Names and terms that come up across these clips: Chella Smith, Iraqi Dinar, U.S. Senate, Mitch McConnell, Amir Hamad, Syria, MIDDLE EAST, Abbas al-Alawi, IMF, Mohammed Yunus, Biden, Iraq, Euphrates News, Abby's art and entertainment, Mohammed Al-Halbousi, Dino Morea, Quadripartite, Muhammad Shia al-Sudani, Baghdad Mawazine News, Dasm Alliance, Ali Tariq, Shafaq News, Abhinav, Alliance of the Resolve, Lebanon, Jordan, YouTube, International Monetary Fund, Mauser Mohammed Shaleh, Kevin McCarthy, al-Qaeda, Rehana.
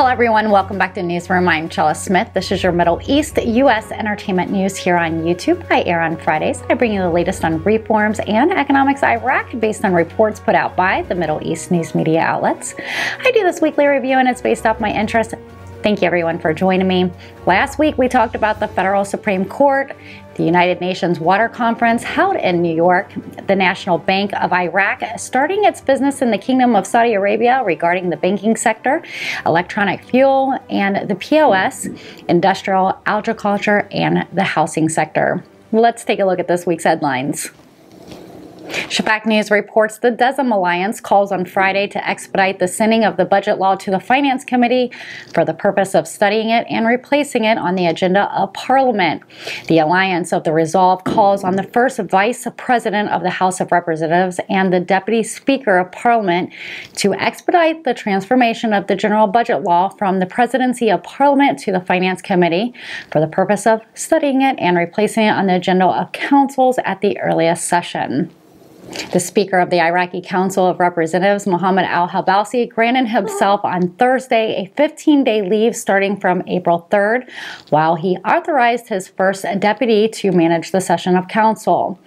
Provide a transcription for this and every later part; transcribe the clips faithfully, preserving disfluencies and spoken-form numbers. Hello everyone, welcome back to Newsroom. I'm Chella Smith. This is your Middle East U S entertainment news here on YouTube. I air on Fridays. I bring you the latest on reforms and economics in Iraq based on reports put out by the Middle East news media outlets. I do this weekly review and it's based off my interest. Thank you everyone for joining me. Last week we talked about the Federal Supreme Court, the United Nations Water Conference held in New York, the National Bank of Iraq starting its business in the Kingdom of Saudi Arabia regarding the banking sector, electronic fuel, and the P O S, industrial, agriculture, and the housing sector. Let's take a look at this week's headlines. Shafaq News reports the Dasm Alliance calls on Friday to expedite the sending of the budget law to the Finance Committee for the purpose of studying it and replacing it on the agenda of Parliament. The Alliance of the Resolve calls on the first Vice President of the House of Representatives and the Deputy Speaker of Parliament to expedite the transformation of the General Budget Law from the Presidency of Parliament to the Finance Committee for the purpose of studying it and replacing it on the agenda of councils at the earliest session. The Speaker of the Iraqi Council of Representatives, Mohammed Al-Halbousi, granted himself on Thursday a fifteen-day leave starting from April third, while he authorized his first deputy to manage the session of council.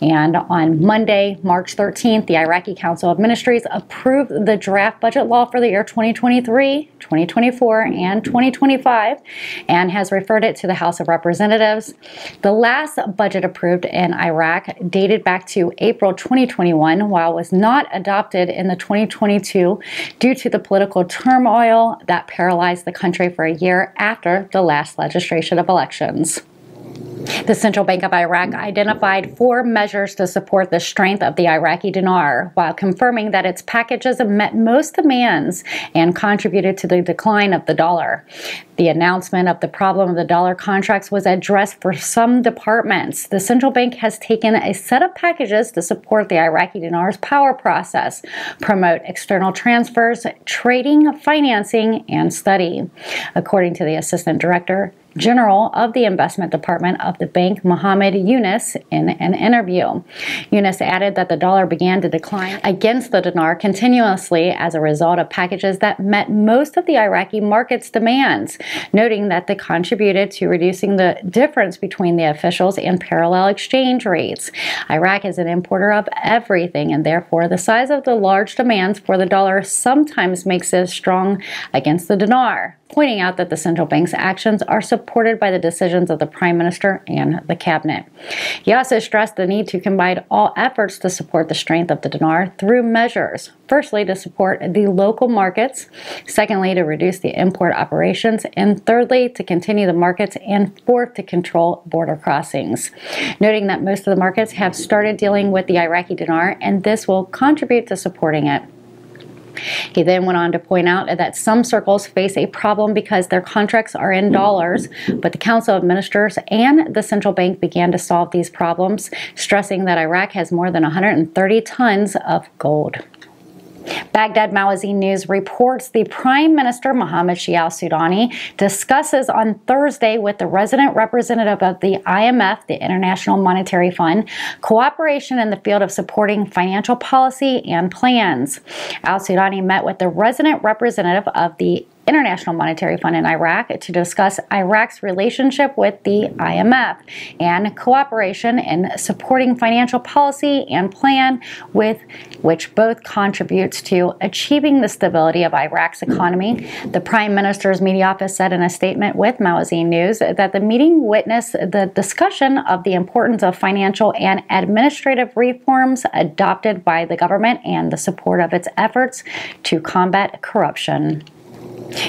And on Monday, March thirteenth, the Iraqi Council of Ministries approved the draft budget law for the year twenty twenty-three, twenty twenty-four, and twenty twenty-five, and has referred it to the House of Representatives. The last budget approved in Iraq dated back to April twenty twenty-one, while it was not adopted in the twenty twenty-two due to the political turmoil that paralyzed the country for a year after the last legislation of elections. The Central Bank of Iraq identified four measures to support the strength of the Iraqi dinar, while confirming that its packages met most demands and contributed to the decline of the dollar. The announcement of the problem of the dollar contracts was addressed for some departments. The Central Bank has taken a set of packages to support the Iraqi dinar's power process, promote external transfers, trading, financing, and study. According to the Assistant Director General of the Investment Department of the bank, Mohammed Yunus, in an interview. Yunus added that the dollar began to decline against the dinar continuously as a result of packages that met most of the Iraqi market's demands, noting that they contributed to reducing the difference between the officials and parallel exchange rates. Iraq is an importer of everything, and therefore the size of the large demands for the dollar sometimes makes it strong against the dinar, pointing out that the central bank's actions are supported by the decisions of the Prime Minister and the Cabinet. He also stressed the need to combine all efforts to support the strength of the dinar through measures. Firstly, to support the local markets. Secondly, to reduce the import operations. And thirdly, to continue the markets. And fourth, to control border crossings. Noting that most of the markets have started dealing with the Iraqi dinar, and this will contribute to supporting it. He then went on to point out that some circles face a problem because their contracts are in dollars, but the Council of Ministers and the Central Bank began to solve these problems, stressing that Iraq has more than one hundred thirty tons of gold. Baghdad Mawazine News reports the Prime Minister Muhammad Shia al-Sudani discusses on Thursday with the resident representative of the I M F, the International Monetary Fund, cooperation in the field of supporting financial policy and plans. Al-Sudani met with the resident representative of the International Monetary Fund in Iraq to discuss Iraq's relationship with the I M F and cooperation in supporting financial policy and plan, with which both contributes to achieving the stability of Iraq's economy. The Prime Minister's media office said in a statement with Mawazine News that the meeting witnessed the discussion of the importance of financial and administrative reforms adopted by the government and the support of its efforts to combat corruption.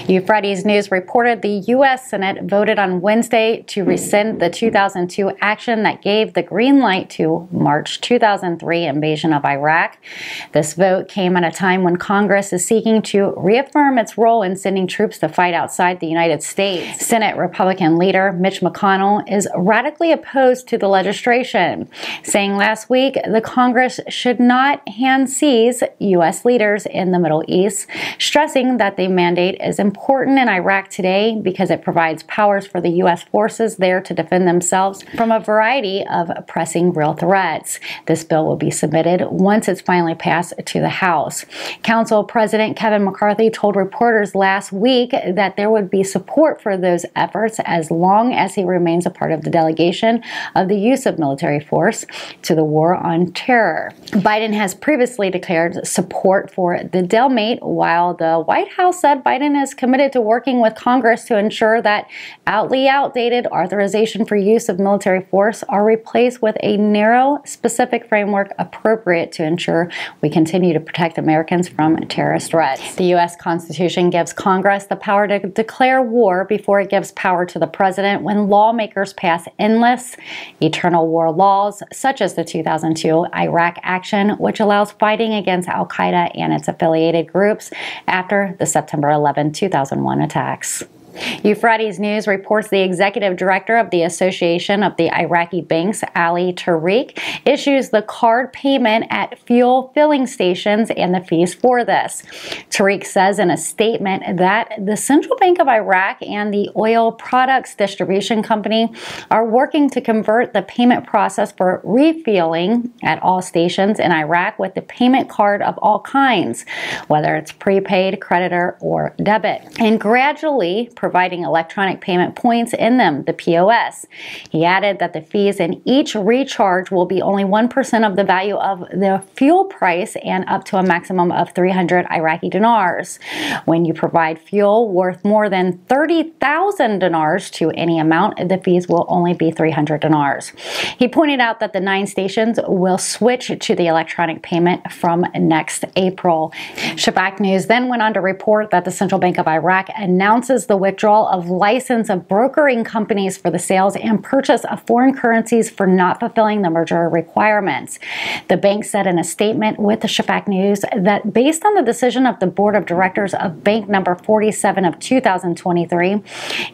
Euphrates News reported the U S Senate voted on Wednesday to rescind the two thousand two action that gave the green light to March two thousand three invasion of Iraq. This vote came at a time when Congress is seeking to reaffirm its role in sending troops to fight outside the United States. Senate Republican leader Mitch McConnell is radically opposed to the legislation, saying last week the Congress should not hand seize U S leaders in the Middle East, stressing that the mandate is is important in Iraq today because it provides powers for the U S forces there to defend themselves from a variety of pressing real threats. This bill will be submitted once it's finally passed to the House. Council President Kevin McCarthy told reporters last week that there would be support for those efforts as long as he remains a part of the delegation of the use of military force to the war on terror. Biden has previously declared support for the stalemate, while the White House said Biden is committed to working with Congress to ensure that outly outdated authorization for use of military force are replaced with a narrow, specific framework appropriate to ensure we continue to protect Americans from terrorist threats. The U S Constitution gives Congress the power to declare war before it gives power to the president when lawmakers pass endless, eternal war laws, such as the two thousand two Iraq Action, which allows fighting against al-Qaeda and its affiliated groups after the September eleventh two thousand one attacks. Euphrates News reports the executive director of the Association of the Iraqi Banks, Ali Tariq, issues the card payment at fuel filling stations and the fees for this. Tariq says in a statement that the Central Bank of Iraq and the Oil Products Distribution Company are working to convert the payment process for refueling at all stations in Iraq with the payment card of all kinds, whether it's prepaid, creditor, or debit, and gradually providing electronic payment points in them, the P O S. He added that the fees in each recharge will be only one percent of the value of the fuel price and up to a maximum of three hundred Iraqi dinars. When you provide fuel worth more than thirty thousand dinars to any amount, the fees will only be three hundred dinars. He pointed out that the nine stations will switch to the electronic payment from next April. Shafaq News then went on to report that the Central Bank of Iraq announces the withdrawal of license of brokering companies for the sales and purchase of foreign currencies for not fulfilling the merger requirements. The bank said in a statement with the Shafaq News that based on the decision of the board of directors of bank number forty-seven of two thousand twenty-three,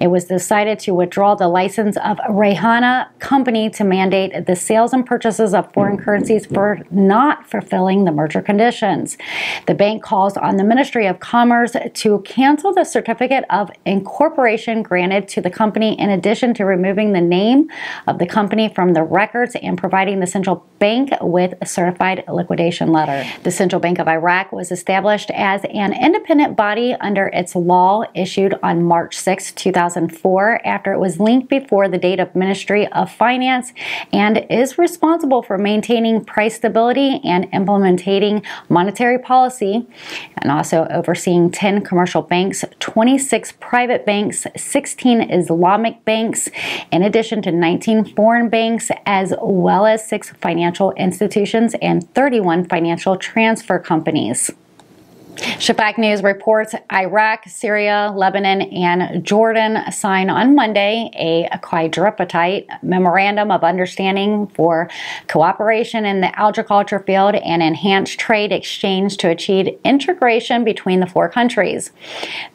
it was decided to withdraw the license of Rehana company to mandate the sales and purchases of foreign currencies for not fulfilling the merger conditions. The bank calls on the Ministry of Commerce to cancel the certificate of incorporation granted to the company, in addition to removing the name of the company from the records and providing the central bank with a certified liquidation letter. The Central Bank of Iraq was established as an independent body under its law issued on March sixth two thousand four after it was linked before the date of Ministry of Finance, and is responsible for maintaining price stability and implementing monetary policy, and also overseeing ten commercial banks, twenty-six private banks, sixteen Islamic banks, in addition to nineteen foreign banks, as well as six financial institutions and thirty-one financial transfer companies. Shafaq News reports Iraq, Syria, Lebanon, and Jordan sign on Monday a quadripartite memorandum of understanding for cooperation in the agriculture field and enhanced trade exchange to achieve integration between the four countries.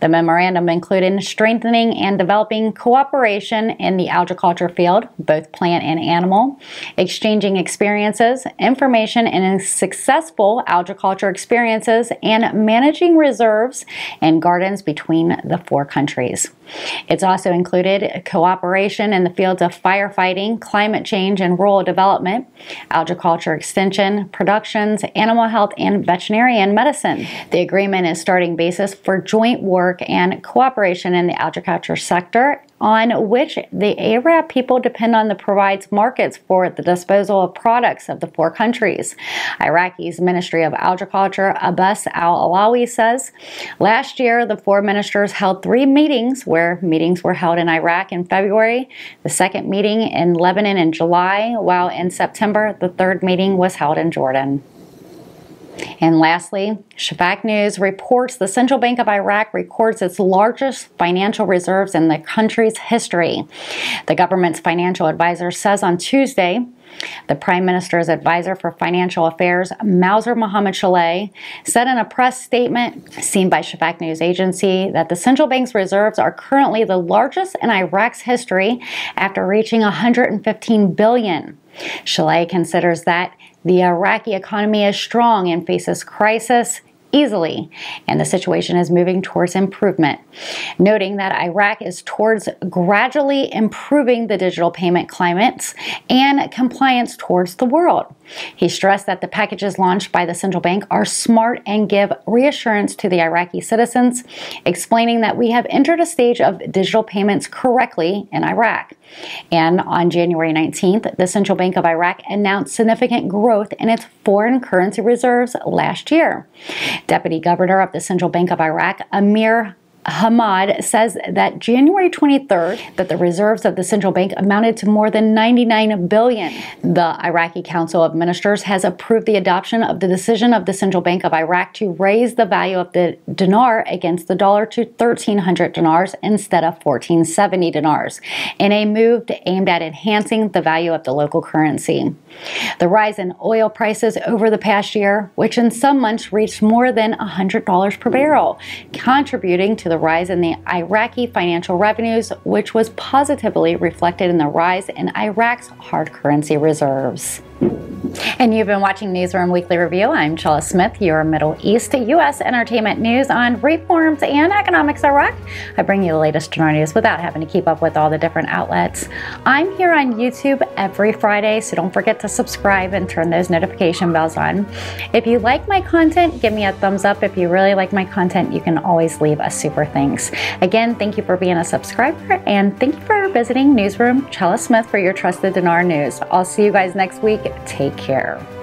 The memorandum included strengthening and developing cooperation in the agriculture field, both plant and animal, exchanging experiences, information, and successful agriculture experiences, and management managing reserves and gardens between the four countries. It's also included cooperation in the fields of firefighting, climate change and rural development, agriculture extension, productions, animal health, and veterinarian medicine. The agreement is starting basis for joint work and cooperation in the agriculture sector, on which the Arab people depend on, that provides markets for the disposal of products of the four countries. Iraq's Ministry of Agriculture, Abbas al-Alawi, says, last year, the four ministers held three meetings, where meetings were held in Iraq in February, the second meeting in Lebanon in July, while in September, the third meeting was held in Jordan. And lastly, Shafaq News reports the Central Bank of Iraq records its largest financial reserves in the country's history. The government's financial advisor says on Tuesday, the Prime Minister's advisor for Financial Affairs, Mauser Mohammed Shaleh, said in a press statement seen by Shafaq News Agency that the central bank's reserves are currently the largest in Iraq's history after reaching one hundred fifteen billion dollars. Shaleh considers that the Iraqi economy is strong and faces crisis, easily, and the situation is moving towards improvement, noting that Iraq is towards gradually improving the digital payment climates and compliance towards the world. He stressed that the packages launched by the central bank are smart and give reassurance to the Iraqi citizens, explaining that we have entered a stage of digital payments correctly in Iraq. And on January nineteenth, the Central Bank of Iraq announced significant growth in its foreign currency reserves last year. Deputy Governor of the Central Bank of Iraq, Amir Hamad, says that January twenty-third, that the reserves of the central bank amounted to more than ninety-nine billion dollars. The Iraqi Council of Ministers has approved the adoption of the decision of the Central Bank of Iraq to raise the value of the dinar against the dollar to thirteen hundred dinars instead of fourteen seventy dinars, in a move aimed at enhancing the value of the local currency. The rise in oil prices over the past year, which in some months reached more than one hundred dollars per barrel, contributing to the rise in the Iraqi financial revenues, which was positively reflected in the rise in Iraq's hard currency reserves. And you've been watching Newsroom Weekly Review. I'm Chella Smith, your Middle East U S entertainment news on reforms and economics Iraq. I bring you the latest in our news without having to keep up with all the different outlets. I'm here on YouTube every Friday, so don't forget to subscribe and turn those notification bells on. If you like my content, give me a thumbs up. If you really like my content, you can always leave a super thanks. Again, thank you for being a subscriber, and thank you for visiting Newsroom. Chella Smith for your trusted Dinar news. I'll see you guys next week. Take care.